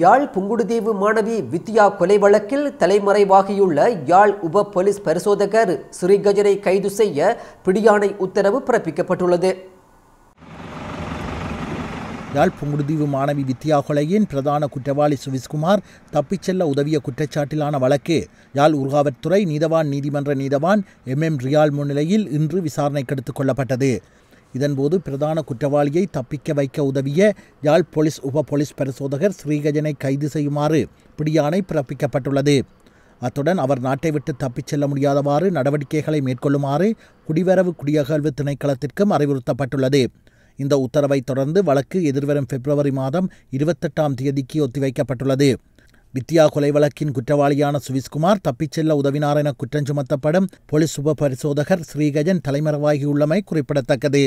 யாழ் புங்குடுதீவு மாணவி வித்யா கொலை வழக்கில் தலைமறைவாகியுள்ள யாழ் உப போலீஸ் பரிசோதகர் ஸ்ரீகஜனை கைது செய்ய பிடியாணை உத்தரவு பிறப்பிக்கப்பட்டுள்ளது. யாழ் புங்குடுதீவு மாணவி வித்யா கொலையின் பிரதான குற்றவாளி சுவிஸ்குமார் தப்பிச் செல்ல உதவிய குற்றச்சாட்டிலான வழக்கு யாழ் ஊர்காவற்துறை நீதவான் நீதிமன்ற நீதவான் எம்.எம். ரியால் முன்னிலையில் இன்று விசாரணைக்கு எடுத்துக் கொள்ளப்பட்டது. இதன்போது பிரதான குற்றவாளியை தப்பிக்க வைக்க உதவிய யாழ் போலீஸ் உப போலீஸ் பரிசோதகர் ஸ்ரீகஜனை கைது செய்யுமாறு பிடியாணை பிறப்பிக்கப்பட்டுள்ளது. அத்துடன் அவர் நாட்டை விட்டு தப்பிச் செல்ல முடியாதவாறு நடவடிக்கைகளை மேற்கொள்ளுமாறு குடிவரவு குடியகழ்வு திணைக்களத்திற்கும் அறிவுறுத்தப்பட்டுள்ளது. இந்த உத்தரவை தொடர்ந்து வழக்கு எதிர்வரும் February 28 ஒத்திவைக்கப்பட்டுள்ளது. வித்யா கொலை வழக்கின் குற்றவாளியான சுவிஸ்குமார் தப்பிச் செல்ல உதவினார் என குற்றஞ்சுமத்தப்படும் போலீஸ் உப பரிசோதகர் ஸ்ரீகஜன் தலைமறைவாகியுள்ளமை குறிப்பிடத்தக்கது.